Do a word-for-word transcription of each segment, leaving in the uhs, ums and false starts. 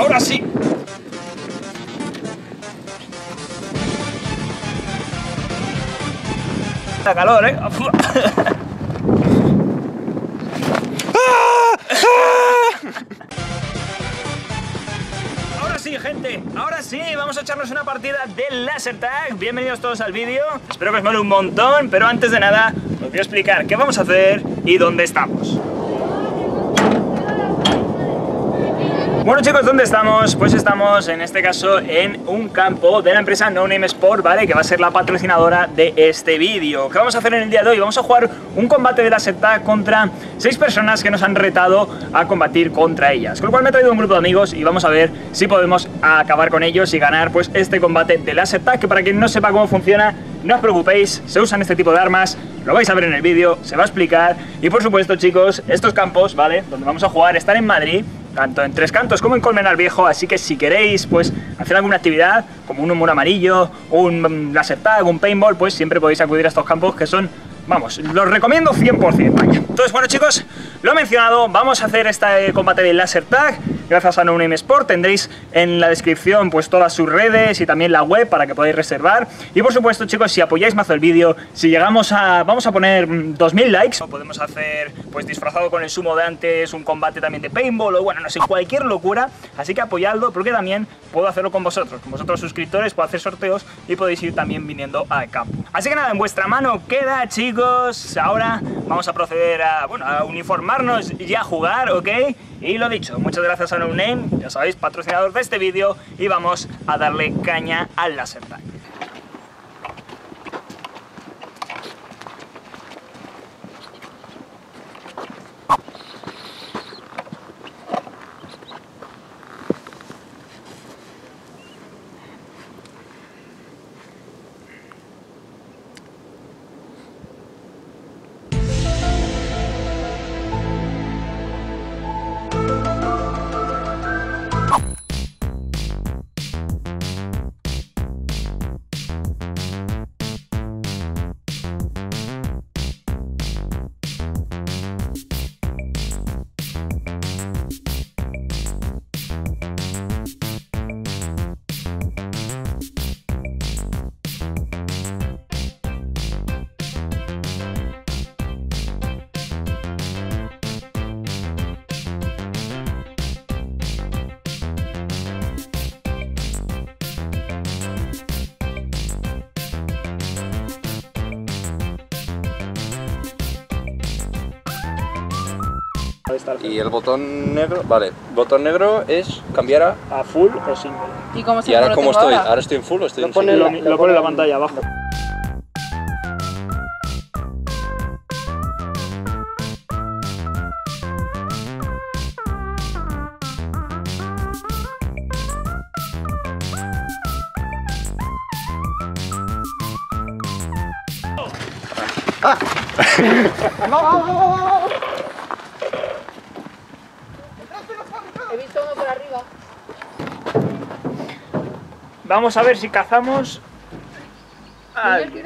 Ahora sí. La calor, ¿eh? Ahora sí, gente, ahora sí, vamos a echarnos una partida de laser tag. Bienvenidos todos al vídeo. Espero que os mole un montón, pero antes de nada os voy a explicar qué vamos a hacer y dónde estamos. Bueno chicos, ¿dónde estamos? Pues estamos en este caso en un campo de la empresa No Name Sport, ¿vale? Que va a ser la patrocinadora de este vídeo. ¿Qué vamos a hacer en el día de hoy? Vamos a jugar un combate de la secta contra seis personas que nos han retado a combatir contra ellas. Con lo cual me he traído un grupo de amigos y vamos a ver si podemos acabar con ellos y ganar pues este combate de la secta, que para quien no sepa cómo funciona, no os preocupéis, se usan este tipo de armas, lo vais a ver en el vídeo, se va a explicar. Y por supuesto chicos, estos campos, ¿vale? Donde vamos a jugar están en Madrid, tanto en Tres Cantos como en Colmenar Viejo, así que si queréis pues hacer alguna actividad, como un humor amarillo, un laser tag, un paintball, pues siempre podéis acudir a estos campos que son, vamos, los recomiendo cien por cien, vaya. Entonces, bueno chicos, lo he mencionado, vamos a hacer este combate de laser tag, gracias a No Name Sport. Tendréis en la descripción pues todas sus redes y también la web para que podáis reservar. Y por supuesto chicos, si apoyáis mazo el vídeo, si llegamos a, vamos a poner dos mil likes, podemos hacer pues disfrazado con el sumo de antes, un combate también de paintball o bueno, no sé, cualquier locura. Así que apoyadlo, porque también puedo hacerlo con vosotros, con vosotros suscriptores, puedo hacer sorteos y podéis ir también viniendo al campo. Así que nada, en vuestra mano queda chicos. Ahora vamos a proceder a, bueno, a uniformarnos y a jugar, ¿ok? Y lo dicho, muchas gracias a No Name, ya sabéis, patrocinador de este vídeo, y vamos a darle caña al laser tag. Y el botón negro, vale, botón negro es cambiar a, a full o single. ¿Y, cómo se y ahora cómo estoy? Ahora? ¿Ahora estoy en full o estoy lo en single? Lo, lo, lo pone en la pantalla abajo. Ah. no, no, no, no, no. Vamos a ver si cazamos. Estoy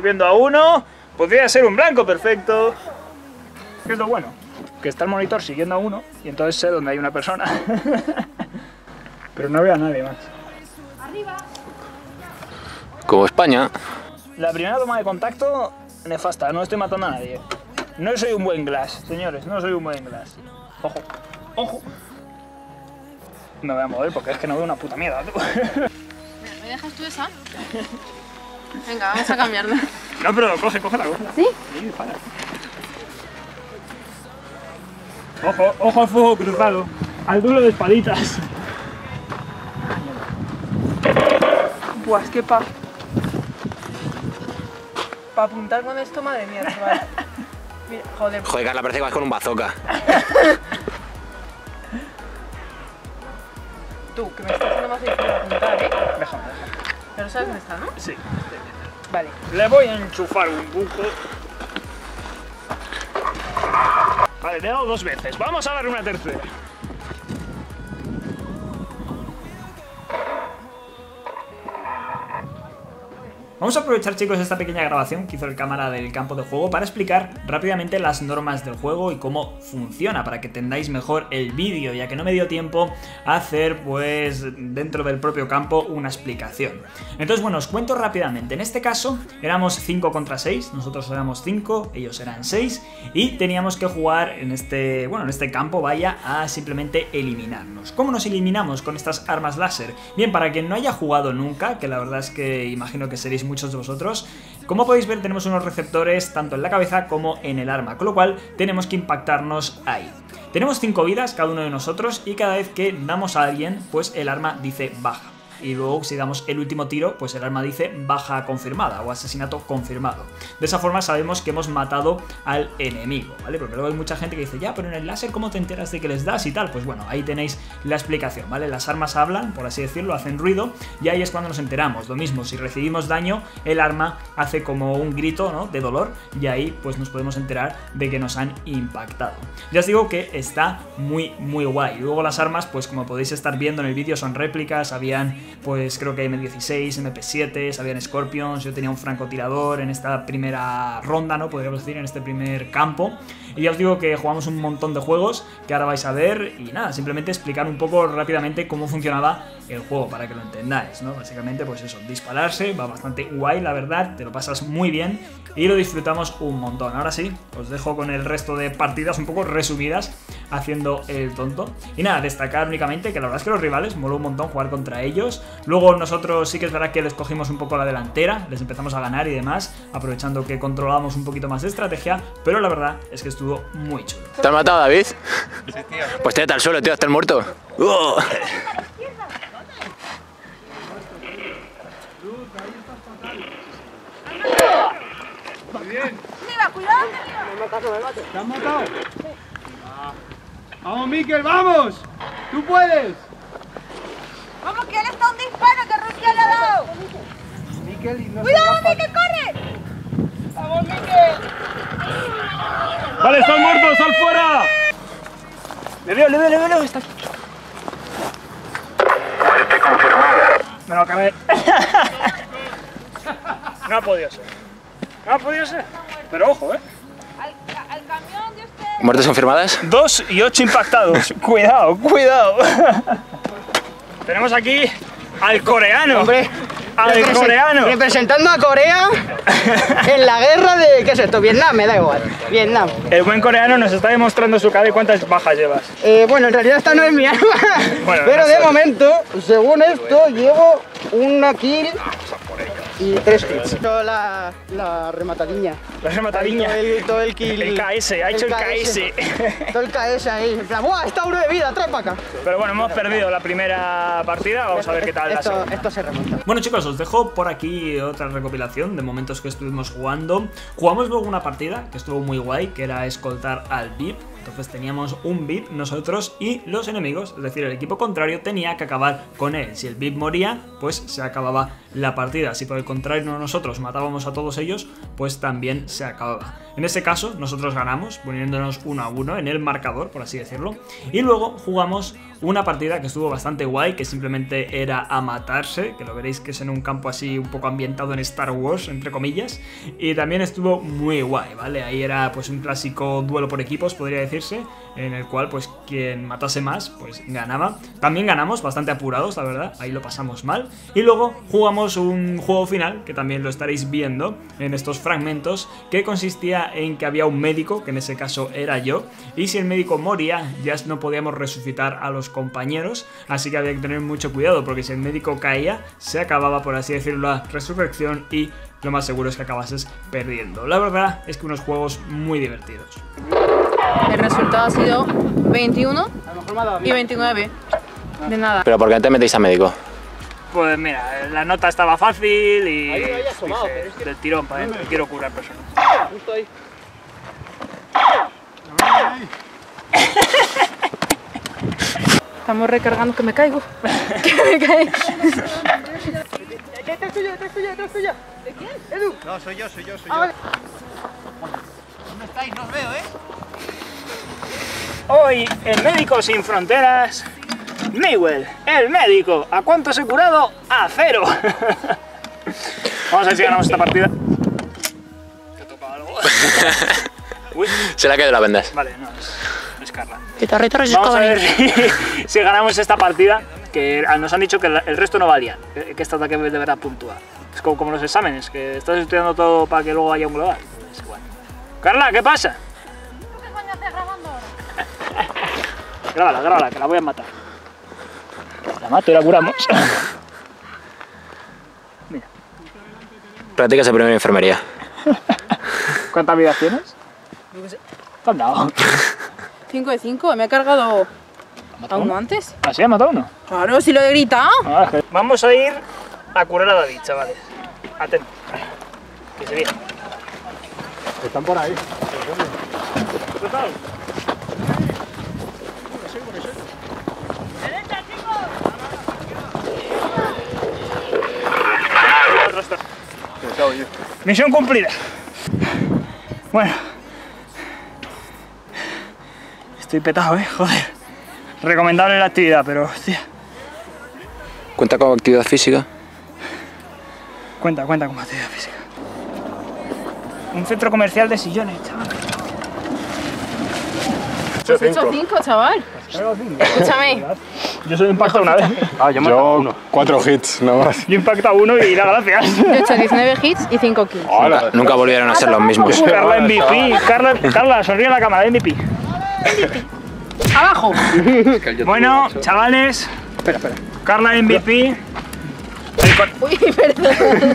viendo a uno. Podría ser un blanco perfecto. ¿Qué es lo bueno? Que está el monitor siguiendo a uno y entonces sé dónde hay una persona. Pero no veo a nadie más. Como España. La primera toma de contacto, nefasta. No estoy matando a nadie. No soy un buen glass, señores. No soy un buen glass. Ojo, ojo. Me voy a mover porque es que no veo una puta mierda. ¿Me dejas tú esa? Venga, vamos a cambiarla. No, pero coge, coge la cosa. ¿Sí? Sí, para. Ojo, ojo al fuego cruzado. Al duelo de espaditas. Buah, es que pa... Pa apuntar con esto, madre mía, chaval. Mira, joder. Joder, Carla, parece que vas con un bazooka. Tú, que me está haciendo más difícil apuntar, ¿eh? Déjame, déjame. Pero sabes dónde está, ¿no? Sí. Vale. Le voy a enchufar un buco. Vale, le he dado dos veces. Vamos a dar una tercera. Vamos a aprovechar, chicos, esta pequeña grabación que hizo el cámara del campo de juego para explicar rápidamente las normas del juego y cómo funciona, para que entendáis mejor el vídeo, ya que no me dio tiempo a hacer, pues, dentro del propio campo una explicación. Entonces, bueno, os cuento rápidamente. En este caso éramos cinco contra seis, nosotros éramos cinco, ellos eran seis, y teníamos que jugar en este, bueno, en este campo, vaya, a simplemente eliminarnos. ¿Cómo nos eliminamos con estas armas láser? Bien, para quien no haya jugado nunca, que la verdad es que imagino que seréis muchos de vosotros, como podéis ver tenemos unos receptores tanto en la cabeza como en el arma, con lo cual tenemos que impactarnos ahí. Tenemos cinco vidas cada uno de nosotros y cada vez que damos a alguien, pues el arma dice baja. Y luego si damos el último tiro, pues el arma dice baja confirmada o asesinato confirmado. De esa forma sabemos que hemos matado al enemigo, ¿vale? Porque luego hay mucha gente que dice, ya, pero en el láser ¿cómo te enteras de que les das y tal? Pues bueno, ahí tenéis la explicación, ¿vale? Las armas hablan, por así decirlo, hacen ruido y ahí es cuando nos enteramos. Lo mismo, si recibimos daño, el arma hace como un grito, ¿no?, de dolor, y ahí pues nos podemos enterar de que nos han impactado. Ya os digo que está muy, muy guay. Luego las armas, pues como podéis estar viendo en el vídeo, son réplicas, habían... pues creo que eme dieciséis, eme pe siete, habían Scorpions, yo tenía un francotirador en esta primera ronda, ¿no?, podríamos decir, en este primer campo. Y ya os digo que jugamos un montón de juegos que ahora vais a ver y nada, simplemente explicar un poco rápidamente cómo funcionaba el juego para que lo entendáis, ¿no? Básicamente pues eso, dispararse, va bastante guay, la verdad, te lo pasas muy bien y lo disfrutamos un montón. Ahora sí, os dejo con el resto de partidas un poco resumidas, haciendo el tonto. Y nada, destacar únicamente que la verdad es que los rivales moló un montón jugar contra ellos. Luego nosotros sí que es verdad que les cogimos un poco la delantera, les empezamos a ganar y demás, aprovechando que controlábamos un poquito más de estrategia, pero la verdad es que estuvo muy chulo. ¿Te has matado, David? Sí, tío. Pues tírate al suelo, tío, hasta el muerto. ¡Oh! Muy bien. Mira, cuidado. ¿Te has matado? ¡Vamos, Miquel, vamos! ¡Tú puedes! ¡Vamos, que él está un disparo que Rusia le ha dado! Miquel, no. ¡Cuidado, Miquel, corre! ¡Vamos, Miquel! ¡Vale, están muertos! ¡Sal fuera! ¡Le veo, le veo, le veo! ¡Está aquí! ¡Muerte confirmada! Me lo acabé. No ha podido ser. No ha podido ser. Pero ojo, ¿eh? Al, al camión de usted... ¿Muertes confirmadas? Dos y ocho impactados. Cuidado, cuidado. Tenemos aquí al coreano. Hombre, al represent coreano. Representando a Corea en la guerra de... ¿Qué es esto? Vietnam, me da igual. Vietnam. El buen coreano nos está demostrando su cara y cuántas bajas llevas. Eh, bueno, en realidad esta no es mi arma. Bueno, pero de momento, según esto, llevo una kill... y tres hits. La, la rematadiña. La rematadiña. El, todo el kill. El K S, ha hecho el K S. Todo el K S ahí. En plan, ¡buah! Está uno de vida, trae para acá. Pero bueno, hemos perdido la primera partida. Vamos esto, a ver qué tal esto, la segunda. Esto se remonta. Bueno, chicos, os dejo por aquí otra recopilación de momentos que estuvimos jugando. Jugamos luego una partida que estuvo muy guay, que era escoltar al V I P. Entonces teníamos un V I P nosotros y los enemigos, es decir, el equipo contrario tenía que acabar con él. Si el V I P moría, pues se acababa la partida. Si por el contrario nosotros matábamos a todos ellos, pues también se acababa. En este caso nosotros ganamos poniéndonos uno a uno en el marcador, por así decirlo. Y luego jugamos una partida que estuvo bastante guay, que simplemente era a matarse, que lo veréis que es en un campo así un poco ambientado en Star Wars, entre comillas. Y también estuvo muy guay, ¿vale? Ahí era pues un clásico duelo por equipos, podría decir, en el cual pues quien matase más pues ganaba. También ganamos bastante apurados, la verdad, ahí lo pasamos mal. Y luego jugamos un juego final que también lo estaréis viendo en estos fragmentos, que consistía en que había un médico, que en ese caso era yo, y si el médico moría ya no podíamos resucitar a los compañeros, así que había que tener mucho cuidado porque si el médico caía se acababa, por así decirlo, la resurrección y lo más seguro es que acabases perdiendo. La verdad es que unos juegos muy divertidos. El resultado ha sido veintiuno y veintinueve. De nada. ¿Pero por qué te metéis a médico? Pues mira, la nota estaba fácil y... ahí lo asomado, dice, pero es que... del tirón para adentro, quiero curar personas. Justo ahí. Estamos recargando que me caigo. Que me caigo. Detrás tuya, detrás tuya, detrás tuya. ¿De quién? Edu. No, soy yo, soy yo, soy yo. ¿Dónde estáis? No os veo, ¿eh? Hoy en Médicos Sin Fronteras, Miwell, el médico. ¿A cuánto se ha curado? A cero. Vamos a ver si ganamos esta partida. ¿Te toca algo? Uy. Se la quedó la vendas. Vale, no, es, no es Carla. Vamos a ver si, si ganamos esta partida, que nos han dicho que el resto no valía, que esta es la que de verdad puntúa. Es como, como los exámenes, que estás estudiando todo para que luego haya un global. Es igual. Carla, ¿qué pasa? ¿Qué coño estás grabando ahora? Grábala, grábala, que la voy a matar. La mato y la curamos. Mira. Practicas el primero en enfermería. ¿Cuántas vidas tienes? No sé. ¿Te han dado? cinco de cinco, me he cargado a uno antes. ¿Ah, sí? ¿Ha matado uno? Claro, si lo he gritado. Ah, es que... Vamos a ir a curar a David, chavales. Atentos. Que se viene. Están por ahí. ¿Qué tal? Misión cumplida. Bueno, estoy petado, eh, joder. Recomendable la actividad, pero hostia. ¿Cuenta con actividad física? Cuenta, cuenta con actividad física. Un centro comercial de sillones, chaval. Has hecho cinco, chaval. Escúchame. Yo solo he impactado una vez. Ah, yo me he matado uno. Cuatro hits, nada más. Yo he impactado uno y la gracia. Yo he hecho diecinueve hits y cinco kills. Nunca, nunca volvieron a ser los mismos. Carla M V P. Carla, Carla, sonríe a la cámara. M V P. M V P. Abajo. Bueno, chavales. Espera, espera. Carla M V P. Uy, perdón.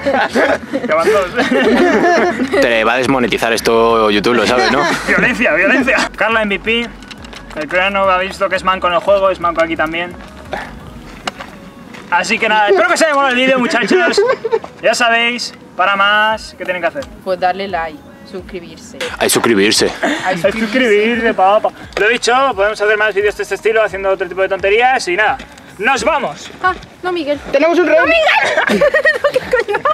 Te va a desmonetizar esto YouTube, lo sabes, ¿no? Violencia, violencia. Carla M V P. El coreano ha visto que es manco en el juego, es manco aquí también. Así que nada, espero que os haya gustado el vídeo, muchachos. Ya sabéis, para más, ¿qué tienen que hacer? Pues darle like, suscribirse. Hay suscribirse. Hay suscribirse, papá. Lo dicho, podemos hacer más vídeos de este estilo, haciendo otro tipo de tonterías y nada. ¡Nos vamos! Ah, no, Miguel. ¡Tenemos un reto! ¡No, Miguel! ¿Qué coño?